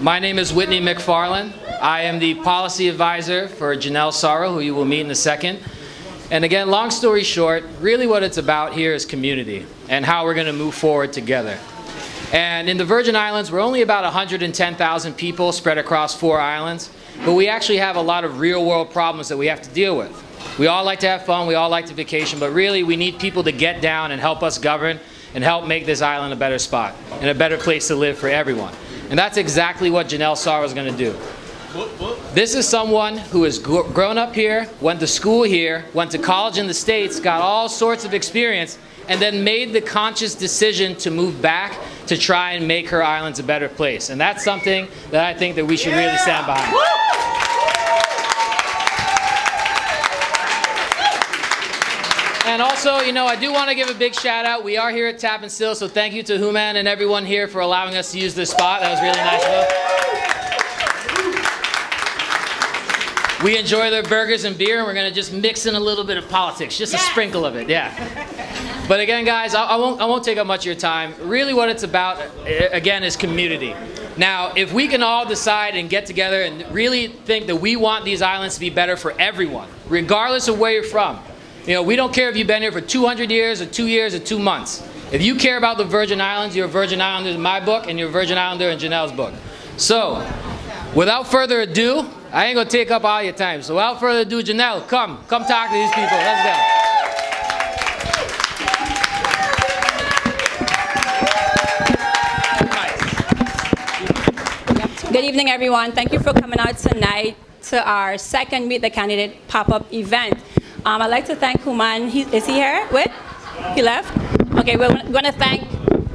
My name is Whitney McFarland. I am the policy advisor for Janelle Sarauw, who you will meet in a second. And again, long story short, really what it's about here is community and how we're going to move forward together. And in the Virgin Islands, we're only about 110,000 people spread across 4 islands, but we actually have a lot of real-world problems that we have to deal with. We all like to have fun, we all like to vacation, but really we need people to get down and help us govern and help make this island a better spot and a better place to live for everyone. And that's exactly what Janelle Sarauw is going to do. This is someone who has grown up here, went to school here, went to college in the States, got all sorts of experience, and then made the conscious decision to move back to try and make her islands a better place. And that's something that I think that we should really stand behind. And also, you know, I do want to give a big shout out. We are here at Tap and Still, so thank you to Hooman and everyone here for allowing us to use this spot. That was really nice of them. We enjoy their burgers and beer, and we're going to just mix in a little bit of politics, just a sprinkle of it, But again, guys, I won't take up much of your time. Really what it's about, again, is community. Now, if we can all decide and get together and really think that we want these islands to be better for everyone, regardless of where you're from. You know, we don't care if you've been here for 200 years or 2 years or 2 months. If you care about the Virgin Islands, you're a Virgin Islander in my book and you're a Virgin Islander in Janelle's book. So, without further ado, I ain't gonna take up all your time. So without further ado, Janelle, come talk to these people, let's go. Good evening, everyone. Thank you for coming out tonight to our second Meet the Candidate pop-up event. I'd like to thank Hooman. Is he here? Wait, he left? Okay, we're going to thank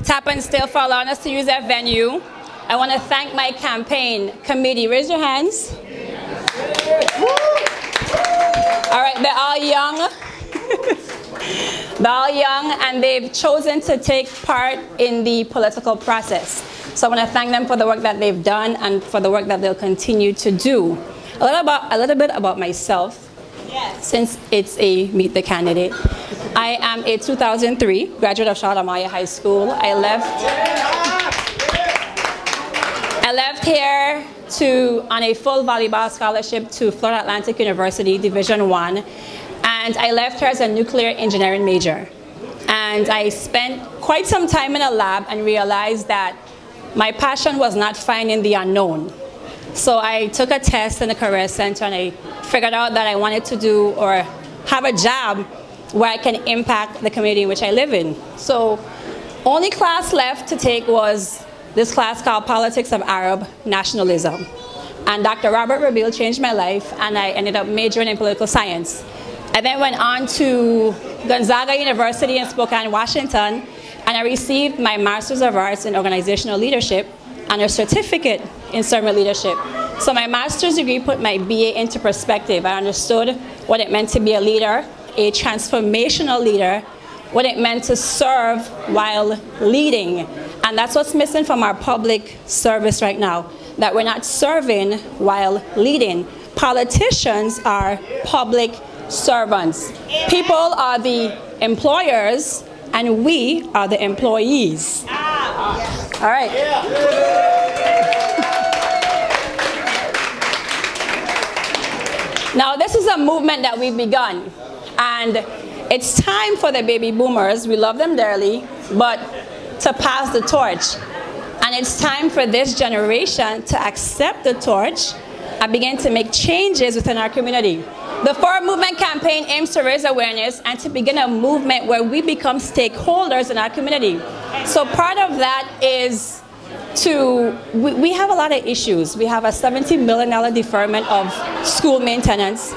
Tap and Still for allowing us to use that venue. I want to thank my campaign committee. Raise your hands. All right, they're all young. They're all young, and they've chosen to take part in the political process. So I want to thank them for the work that they've done and for the work that they'll continue to do. A little bit about myself. Yes. Since it's a Meet the Candidate. I am a 2003 graduate of Charlotte Maya High School. I left here on a full volleyball scholarship to Florida Atlantic University, Division I, and I left here as a nuclear engineering major. And I spent quite some time in a lab and realized that my passion was not finding the unknown. So I took a test in the career center and I figured out that I wanted to do or have a job where I can impact the community in which I live in. So only class left to take was this class called Politics of Arab Nationalism. And Dr. Robert Rabil changed my life and I ended up majoring in political science. I then went on to Gonzaga University in Spokane, Washington, and I received my Master's of Arts in Organizational Leadership and a certificate in servant leadership. So my master's degree put my BA into perspective. I understood what it meant to be a leader, a transformational leader, what it meant to serve while leading. And that's what's missing from our public service right now, that we're not serving while leading. Politicians are public servants. People are the employers and we are the employees. All right. Now this is a movement that we've begun, and it's time for the baby boomers, we love them dearly, but to pass the torch. And it's time for this generation to accept the torch and begin to make changes within our community. The Forward Movement campaign aims to raise awareness and to begin a movement where we become stakeholders in our community. So part of that is we have a lot of issues. We have a $70 million deferment of school maintenance.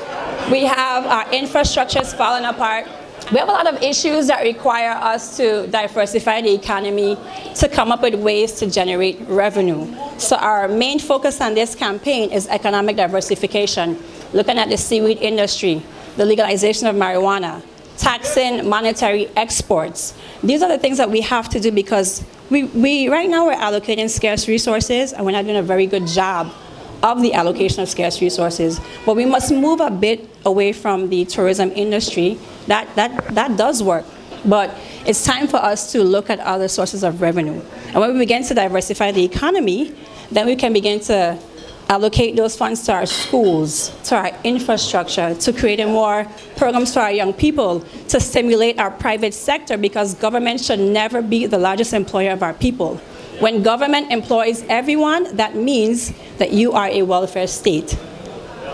We have our infrastructures falling apart. We have a lot of issues that require us to diversify the economy, to come up with ways to generate revenue. So our main focus on this campaign is economic diversification, looking at the seaweed industry, the legalization of marijuana, taxing monetary exports. These are the things that we have to do because we right now we're allocating scarce resources and we're not doing a very good job of the allocation of scarce resources. But we must move a bit away from the tourism industry. That does work. But it's time for us to look at other sources of revenue. And when we begin to diversify the economy, Then we can begin to allocate those funds to our schools, to our infrastructure, to creating more programs for our young people, to stimulate our private sector, because government should never be the largest employer of our people. When government employs everyone, that means that you are a welfare state.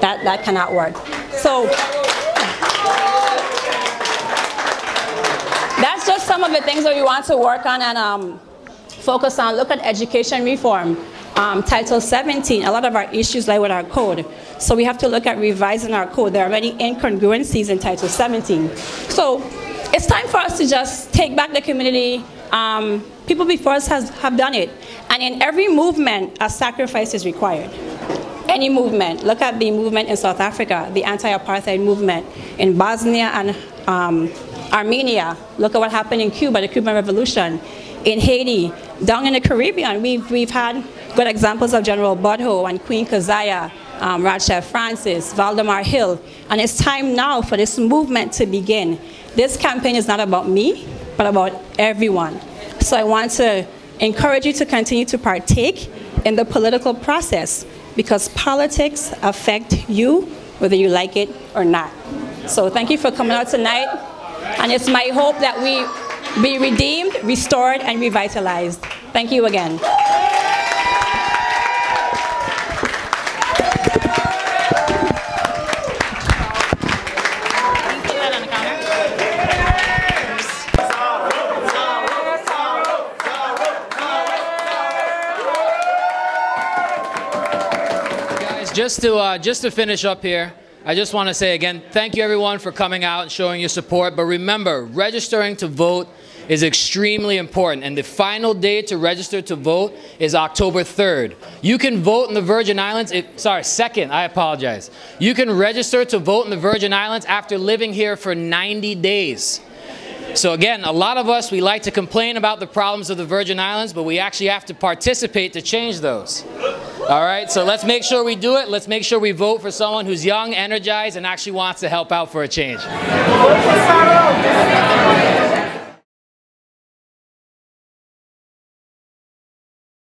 That cannot work. So that's just some of the things that we want to work on and focus on. Look at education reform. Title 17, a lot of our issues lie with our code. So we have to look at revising our code. There are many incongruencies in Title 17. So it's time for us to just take back the community. People before us have done it. And in every movement, a sacrifice is required. Any movement. Look at the movement in South Africa, the anti-apartheid movement. In Bosnia and Armenia, look at what happened in Cuba, the Cuban Revolution. In Haiti, down in the Caribbean, we've had good examples of General Budhoe and Queen Kazaya, Rajshah Francis, Valdemar Hill. And it's time now for this movement to begin. This campaign is not about me, but about everyone. So I want to encourage you to continue to partake in the political process, because politics affect you whether you like it or not. So thank you for coming out tonight. And it's my hope that we be redeemed, restored, and revitalized. Thank you again. Just to finish up here, I just want to say again, thank you everyone for coming out and showing your support. But remember, registering to vote is extremely important. And the final day to register to vote is October 3rd. You can vote in the Virgin Islands, sorry, 2nd, I apologize. You can register to vote in the Virgin Islands after living here for 90 days. So again, a lot of us, we like to complain about the problems of the Virgin Islands, but we actually have to participate to change those. All right, so let's make sure we do it. Let's make sure we vote for someone who's young, energized, and actually wants to help out for a change.